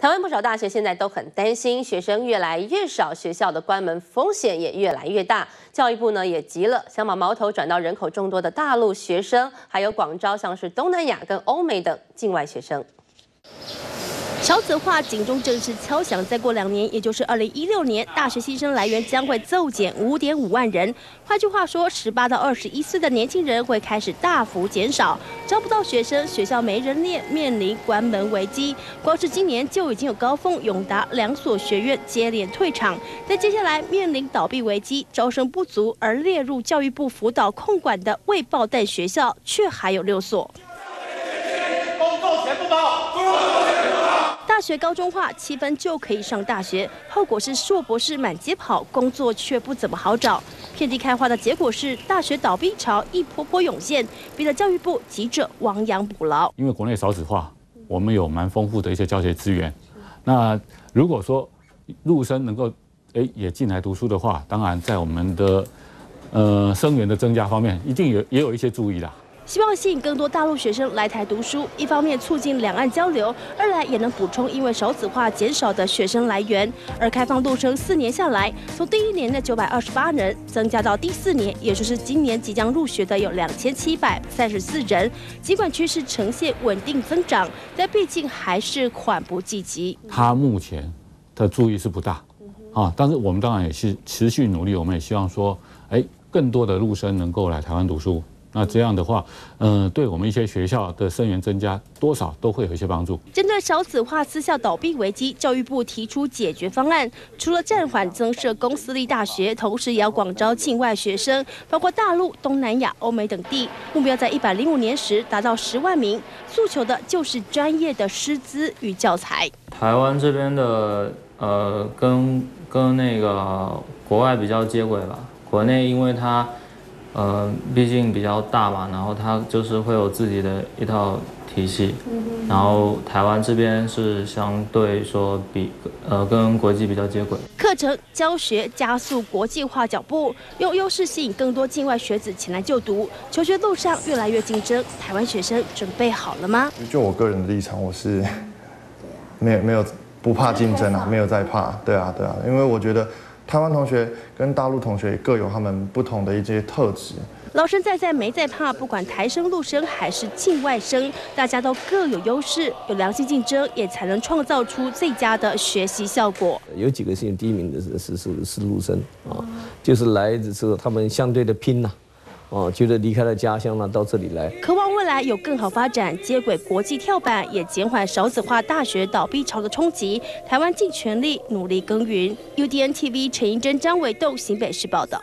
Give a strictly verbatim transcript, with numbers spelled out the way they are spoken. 台湾不少大学现在都很担心，学生越来越少，学校的关门风险也越来越大。教育部呢也急了，想把矛头转到人口众多的大陆学生，还有广招像是东南亚跟欧美等境外学生。 少子化警钟正式敲响，再过两年，也就是二零一六年，大学新生来源将会骤减五点五万人。换句话说，十八到二十一岁的年轻人会开始大幅减少，招不到学生，学校没人练，面临关门危机。光是今年就已经有高峰永达两所学院接连退场，但接下来面临倒闭危机，招生不足而列入教育部辅导控管的未爆弹学校，却还有六所。 大学高中化，七分就可以上大学，后果是硕博士满街跑，工作却不怎么好找。遍地开花的结果是，大学倒闭潮一波波涌现，逼得教育部急着亡羊补牢。因为国内少子化，我们有蛮丰富的一些教学资源。那如果说陆生能够哎也进来读书的话，当然在我们的呃生源的增加方面，一定有也有一些注意啦。 希望吸引更多大陆学生来台读书，一方面促进两岸交流，二来也能补充因为少子化减少的学生来源。而开放陆生四年下来，从第一年的九百二十八人增加到第四年，也就是今年即将入学的有两千七百三十四人。尽管趋势呈现稳定增长，但毕竟还是缓不济急。他目前的注意是不大啊，但是我们当然也是持续努力，我们也希望说，哎，更多的陆生能够来台湾读书。 那这样的话，嗯、呃，对我们一些学校的生源增加，多少都会有一些帮助。针对少子化私校倒闭危机，教育部提出解决方案，除了暂缓增设公私立大学，同时也要广招境外学生，包括大陆、东南亚、欧美等地，目标在一百零五年时达到十万名。诉求的就是专业的师资与教材。台湾这边的呃，跟跟那个国外比较接轨吧，国内因为它。 呃，毕竟比较大嘛，然后它就是会有自己的一套体系，然后台湾这边是相对说比呃跟国际比较接轨。课程教学加速国际化脚步，用优势吸引更多境外学子前来就读。求学路上越来越竞争，台湾学生准备好了吗？就我个人的立场，我是没有没有不怕竞争啊，没有在怕，对啊对啊，因为我觉得。 台湾同学跟大陆同学各有他们不同的一些特质。老生在在没在怕，不管台生、陆生还是境外生，大家都各有优势，有良性竞争，也才能创造出最佳的学习效果。有几个姓第一名的是是是陆生啊，就是来只是他们相对的拼呐。 哦，觉得离开了家乡了，到这里来，渴望未来有更好发展，接轨国际跳板，也减缓少子化大学倒闭潮的冲击。台湾尽全力努力耕耘。U D N T V 陈怡珍、张伟栋，新北市报道。